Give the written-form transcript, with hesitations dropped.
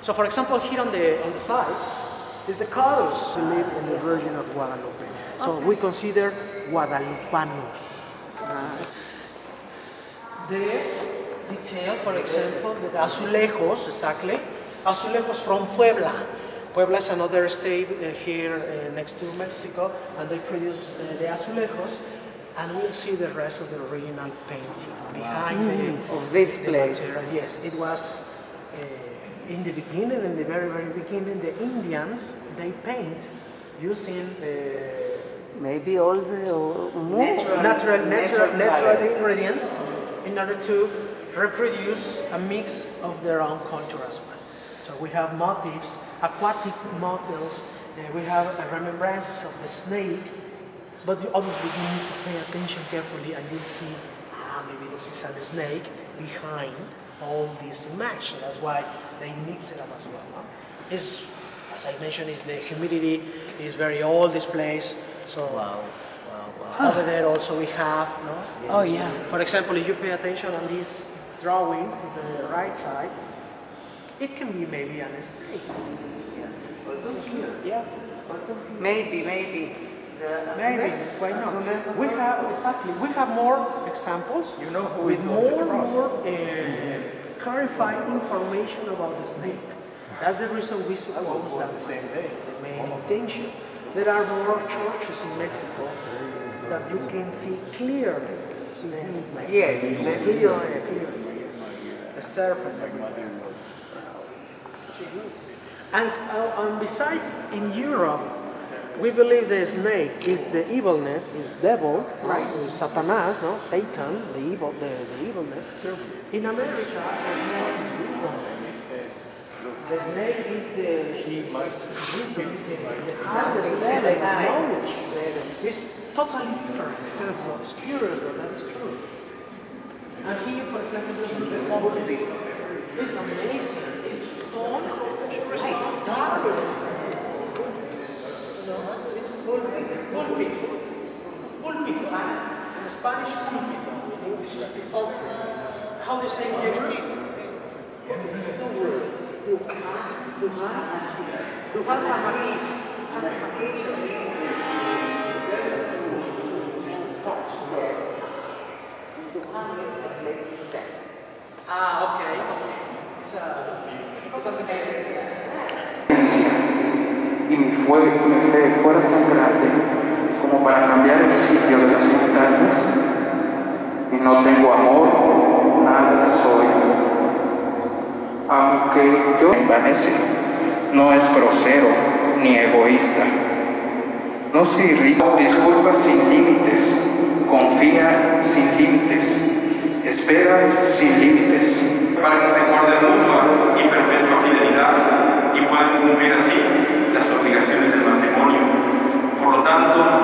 So for example, here on the sides is the Carlos. We live in the region of Guadalupe. So okay. We consider Guadalupanos. The detail, for example, the azulejos, exactly. Azulejos from Puebla. Puebla is another state here next to Mexico, and they produce the azulejos. And we'll see the rest of the original painting behind the, of this place. Material. Yes, it was in the beginning, in the very, very beginning, the Indians, they paint using maybe all the natural ingredients in order to reproduce a mix of their own culture as well. So we have motifs, aquatic models, we have remembrances of the snake. But obviously you need to pay attention carefully and you'll see, maybe this is a snake behind all this image. That's why they mix it up as well. Huh? It's, as I mentioned, it's the humidity is very old, this place. So wow. Over there also we have, no? Yes. Oh yeah. For example, if you pay attention on this drawing to the right side, it can be maybe a snake. Yeah. Or something. Yeah. Or something. Maybe. Maybe, why not? We have, we have more examples, you know, with more and more clarifying information about the snake. That's the reason we suppose that's the main intention. There are more churches in Mexico that you can see clearly. Yes, clearly. A serpent. And besides, in Europe, we believe the snake is the evilness, is devil, right? Satanás, no? Satan, the evil, the evilness. So in America, the snake is the wisdom, the highest level of knowledge. It's totally different. It's curious, but that is true. And here, for example, this amazing, this stone, it's dark. Pulpito, in Spanish pulpito, in English how do you say everything? Okay. Y mi fe fuera tan grande como para cambiar el sitio de las montañas, y no tengo amor, nada soy, aunque yo envanece, no es grosero ni egoísta, no se irrita, disculpa sin límites, confía sin límites, espera sin límites, para que se guarde mutua y perpetua fidelidad y puedan cumplir así las obligaciones del matrimonio. Por lo tanto,